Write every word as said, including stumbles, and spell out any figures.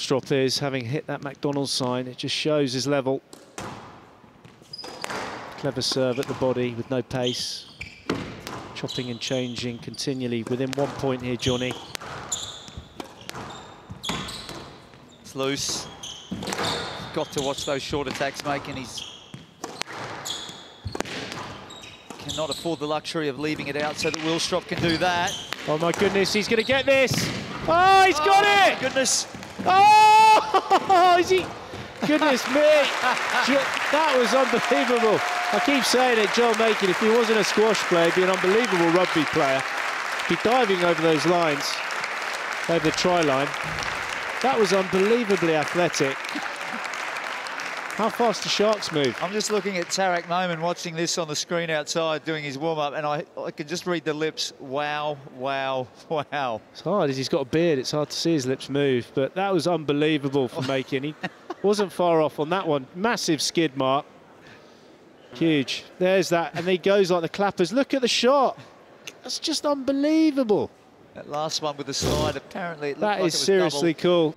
Willstrop is, having hit that McDonald's sign, it just shows his level. Clever serve at the body with no pace. Chopping and changing continually. Within one point here, Johnny. It's loose. Got to watch those short attacks, Makin. He's cannot afford the luxury of leaving it out so that Willstrop can do that. Oh my goodness, he's going to get this. Oh, he's oh, got it! My goodness. Oh, is he? Goodness me. That was unbelievable. I keep saying it, Joel Makin, if he wasn't a squash player, he'd be an unbelievable rugby player. He'd be diving over those lines, over the try line. That was unbelievably athletic. How fast do Sharks move? I'm just looking at Tarek Noman watching this on the screen outside doing his warm-up, and I, I can just read the lips. Wow, wow, wow. It's hard. He's got a beard. It's hard to see his lips move, but that was unbelievable for Makin. He wasn't far off on that one. Massive skid mark. Huge. There's that. And he goes like the clappers. Look at the shot. That's just unbelievable. That last one with the slide, apparently it looked like it was double. That is seriously cool.